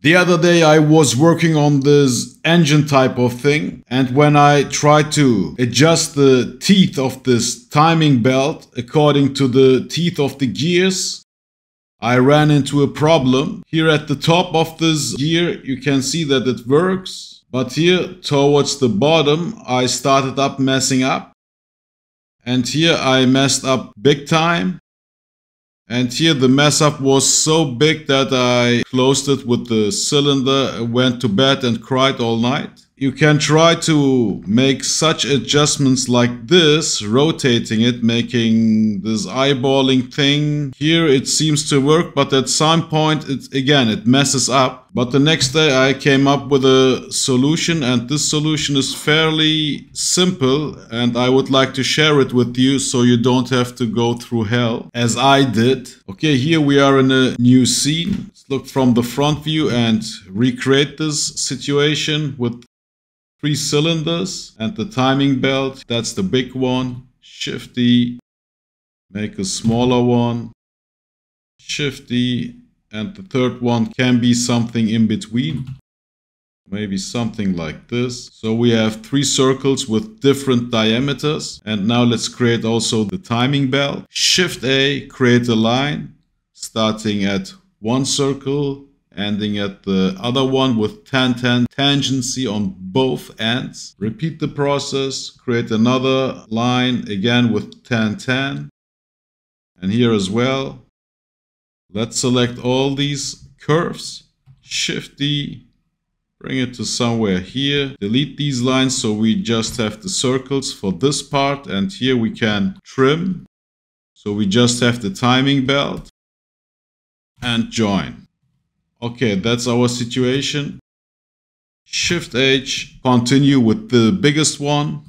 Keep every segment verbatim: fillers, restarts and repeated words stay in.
The other day I was working on this engine type of thing, and when I tried to adjust the teeth of this timing belt according to the teeth of the gears, I ran into a problem. Here at the top of this gear you can see that it works, but here towards the bottom I started up messing up, and here I messed up big time. And here the mess up was so big that I closed it with the cylinder, went to bed and cried all night. You can try to make such adjustments like this, rotating it, making this eyeballing thing. Here it seems to work, but at some point, it, again, it messes up. But the next day I came up with a solution, and this solution is fairly simple, and I would like to share it with you so you don't have to go through hell, as I did. Okay, here we are in a new scene. Let's look from the front view and recreate this situation with three cylinders and the timing belt. That's the big one. Shift D, make a smaller one. Shift D, and the third one can be something in between. Maybe something like this. So we have three circles with different diameters. And now let's create also the timing belt. Shift A, create a line starting at one circle, ending at the other one with tan-tan tangency on both ends. Repeat the process, create another line again with tan-tan, and here as well. Let's select all these curves, Shift D, bring it to somewhere here. Delete these lines so we just have the circles for this part, and here we can trim. So we just have the timing belt and join. Okay, that's our situation. Shift H, continue with the biggest one.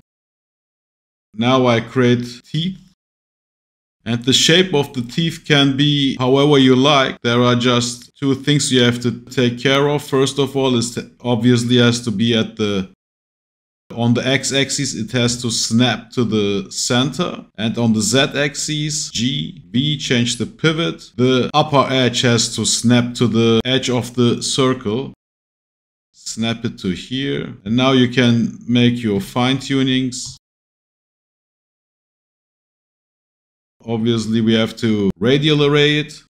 Now I create teeth. And the shape of the teeth can be however you like. There are just two things you have to take care of. First of all, it obviously has to be at the on the x-axis, it has to snap to the center, and on the z-axis, G, B, change the pivot. The upper edge has to snap to the edge of the circle. Snap it to here, and now you can make your fine-tunings. Obviously, we have to radial array it.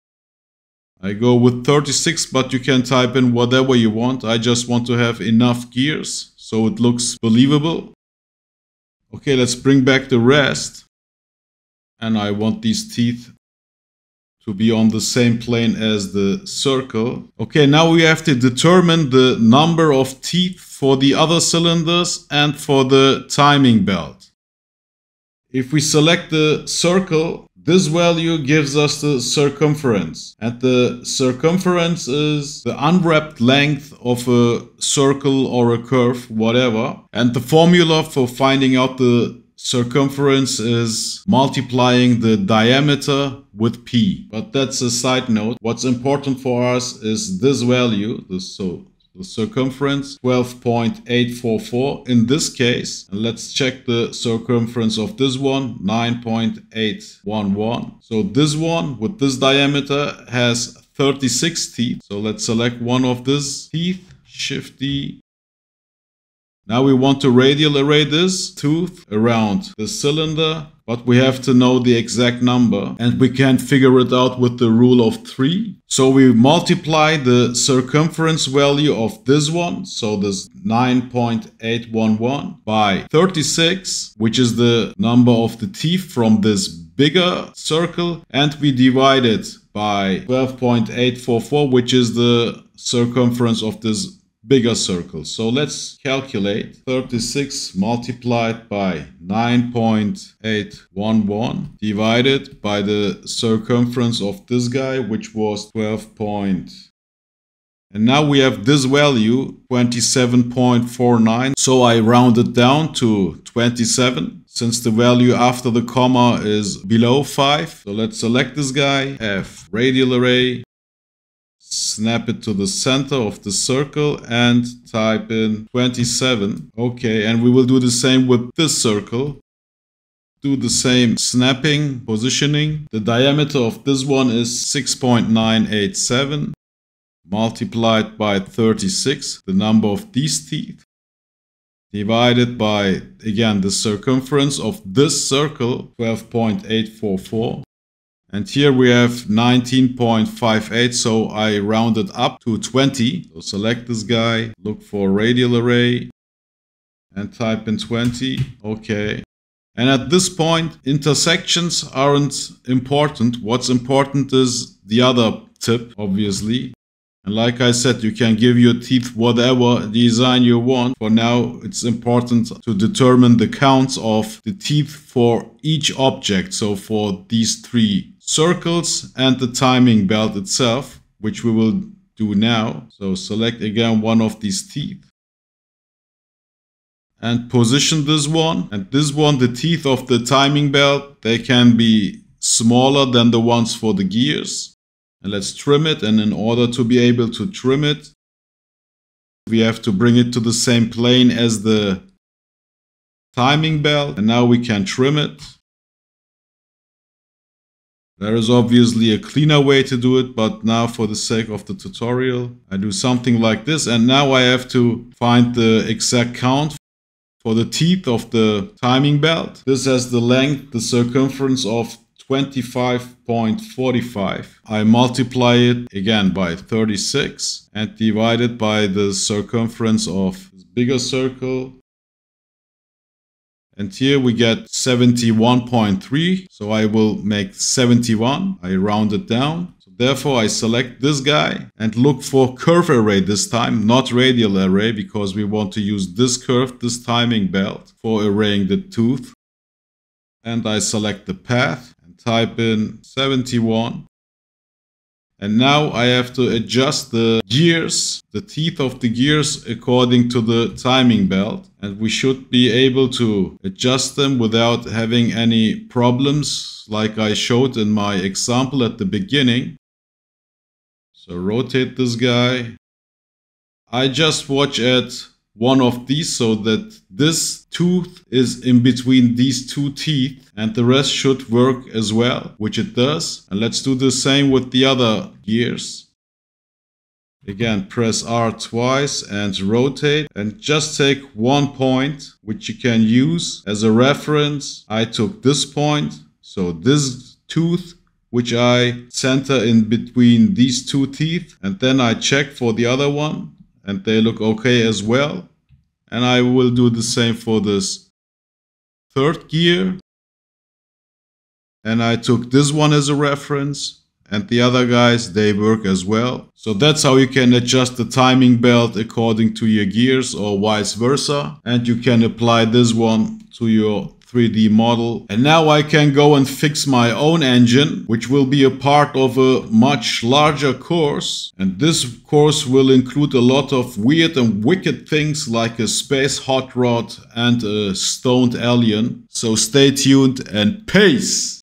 I go with thirty-six, but you can type in whatever you want. I just want to have enough gears so it looks believable. Okay, let's bring back the rest. And I want these teeth to be on the same plane as the circle. Okay, now we have to determine the number of teeth for the other cylinders and for the timing belt. If we select the circle, this value gives us the circumference, and the circumference is the unwrapped length of a circle or a curve, whatever. And the formula for finding out the circumference is multiplying the diameter with P. But that's a side note. What's important for us is this value, this, so the circumference, twelve point eight four four in this case. And let's check the circumference of this one, nine point eight one one. So this one with this diameter has thirty-six teeth. So let's select one of these teeth, Shift D. Now we want to radial array this tooth around the cylinder, but we have to know the exact number, and we can figure it out with the rule of three. So we multiply the circumference value of this one, so this nine point eight one one, by thirty-six, which is the number of the teeth from this bigger circle, and we divide it by twelve point eight four four, which is the circumference of this bigger circle. So let's calculate. Thirty-six multiplied by nine point eight one one divided by the circumference of this guy, which was twelve point, and now we have this value, twenty-seven point four nine. So I rounded down to twenty-seven, since the value after the comma is below five. So let's select this guy, F, radial array, snap it to the center of the circle and type in twenty-seven. Okay, and we will do the same with this circle. Do the same snapping, positioning. The diameter of this one is six point nine eight seven. multiplied by thirty-six, the number of these teeth, divided by, again, the circumference of this circle, twelve point eight four four. And here we have nineteen point five eight, so I rounded up to twenty. So select this guy, look for radial array, and type in twenty. Okay. And at this point, intersections aren't important. What's important is the other tip, obviously. And like I said, you can give your teeth whatever design you want. For now, it's important to determine the counts of the teeth for each object. So for these three circles and the timing belt itself, which we will do now. So select again one of these teeth and position this one. And this one, the teeth of the timing belt, they can be smaller than the ones for the gears. And let's trim it, and in order to be able to trim it, we have to bring it to the same plane as the timing belt, and now we can trim it. There is obviously a cleaner way to do it, but now for the sake of the tutorial, I do something like this, and now I have to find the exact count for the teeth of the timing belt. This has the length, the circumference of twenty-five point four five. I multiply it again by thirty-six and divide it by the circumference of this bigger circle. And here we get seventy-one point three. So I will make seventy-one. I round it down. So therefore, I select this guy and look for curve array this time, not radial array, because we want to use this curve, this timing belt, for arraying the tooth. And I select the path. Type in seventy-one, and now I have to adjust the gears, the teeth of the gears, according to the timing belt, and we should be able to adjust them without having any problems like I showed in my example at the beginning. So rotate this guy. I just watch at one of these so that this tooth is in between these two teeth, and the rest should work as well, which it does. And let's do the same with the other gears. Again, press R twice and rotate, and just take one point which you can use as a reference. I took this point, so this tooth which I center in between these two teeth, and then I check for the other one, and they look okay as well. And I will do the same for this third gear. And I took this one as a reference, and the other guys, they work as well. So that's how you can adjust the timing belt according to your gears or vice versa. And you can apply this one to your three D model. And now I can go and fix my own engine, which will be a part of a much larger course. And this course will include a lot of weird and wicked things like a space hot rod and a stoned alien. So stay tuned and peace!